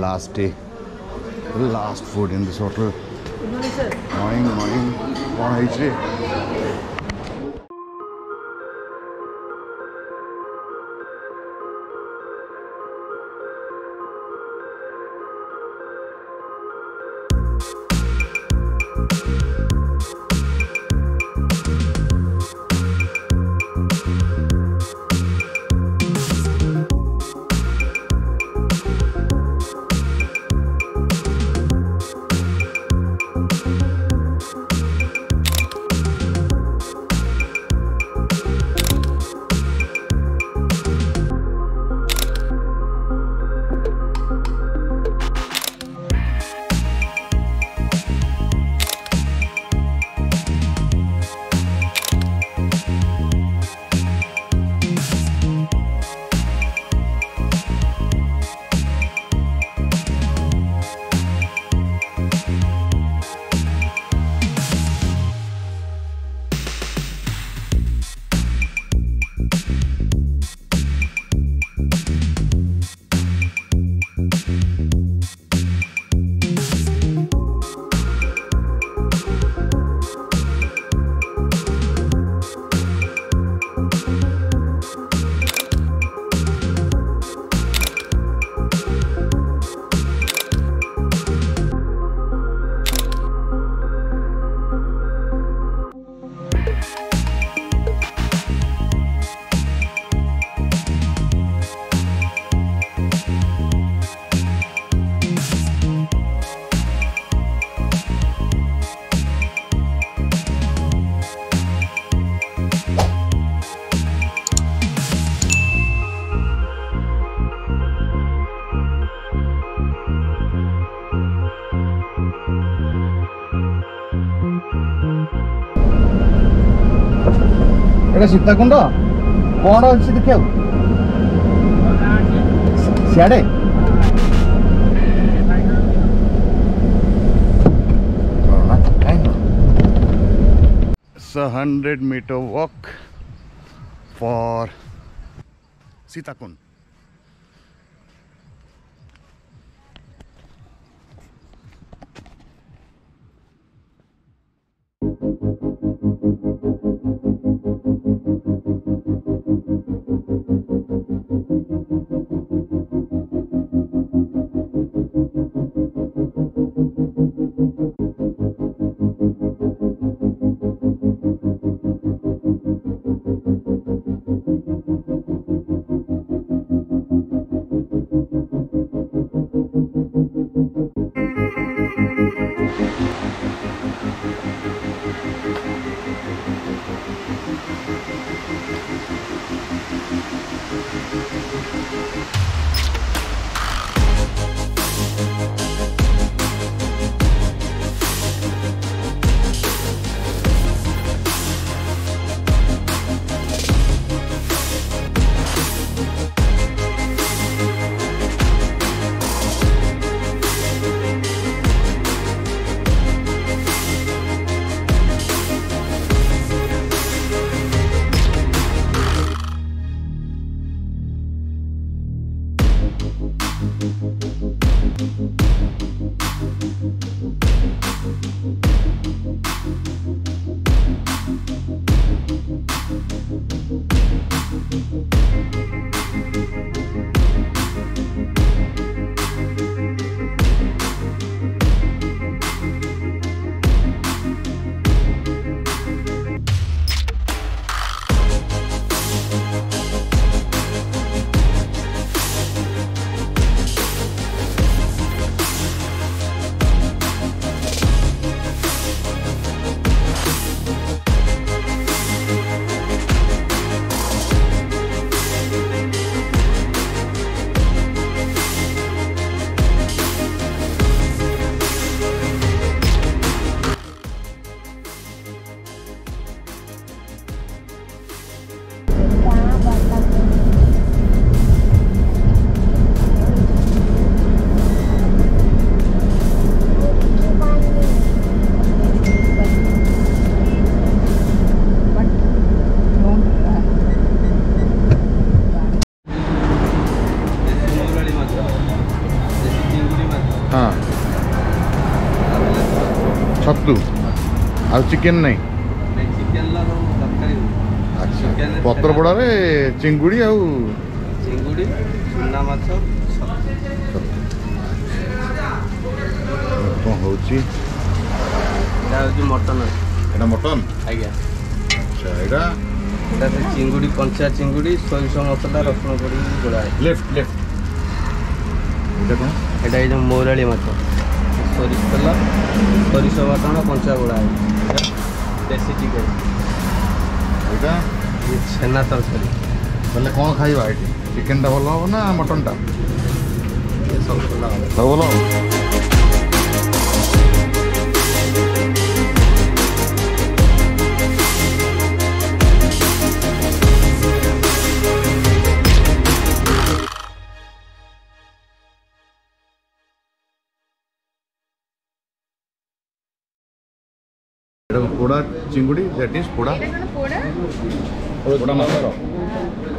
last day, the last food in this hotel. Morning. Sita Kund, what else did you kill? Saturday. It's a 100-meter walk for Sita Kund. আর chicken নাই নাই chicken লা no তরকারি আচ্ছা পত্রপড়া রে চিংগুড়ি আর চিংগুড়ি সুনা মাছ সব হচ্ছে এটা হচ্ছে মটন এটা মটন আইয়া আচ্ছা এটা এটা চিংগুড়ি কঞ্চা চিংগুড়ি সরিষ মশলা রসুন গুঁড়ি গোলা লেফট লেফট এটা কোন এটা এই যে মোরালি মাছ সরিষ তেল সরিষ বাটন কঞ্চা গোলা देसी चिकन एटा ये छेना तरकारी बोले कोन खाइबा एटी चिकन दा भलो हो ना मटन दा ये सब भलो हो भलो Poda chingudi, that is poda. Poda masala.